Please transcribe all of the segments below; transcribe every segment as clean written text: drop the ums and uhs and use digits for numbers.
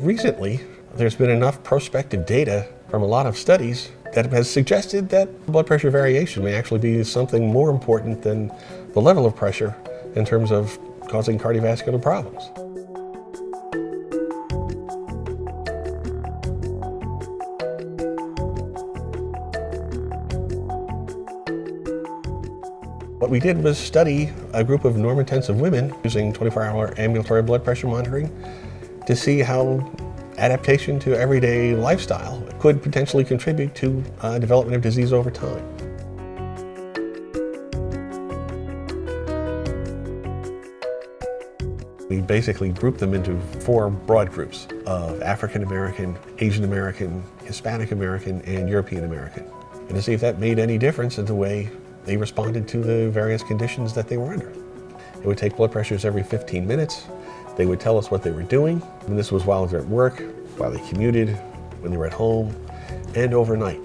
Recently, there's been enough prospective data from a lot of studies that has suggested that blood pressure variation may actually be something more important than the level of pressure in terms of causing cardiovascular problems. What we did was study a group of norm-intensive women using 24-hour ambulatory blood pressure monitoring to see how adaptation to everyday lifestyle could potentially contribute to development of disease over time. We basically grouped them into four broad groups of African American, Asian American, Hispanic American, and European American, and to see if that made any difference in the way they responded to the various conditions that they were under. They would take blood pressures every 15 minutes. They would tell us what they were doing. And this was while they were at work, while they commuted, when they were at home, and overnight.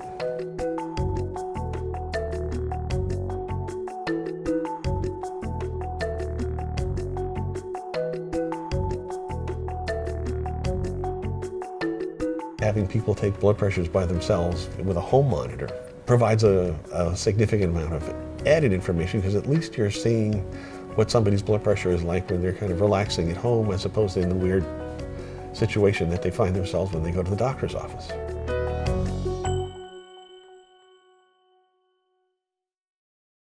Having people take blood pressures by themselves with a home monitor provides a significant amount of added information, because at least you're seeing what somebody's blood pressure is like when they're kind of relaxing at home, as opposed to in the weird situation that they find themselves when they go to the doctor's office.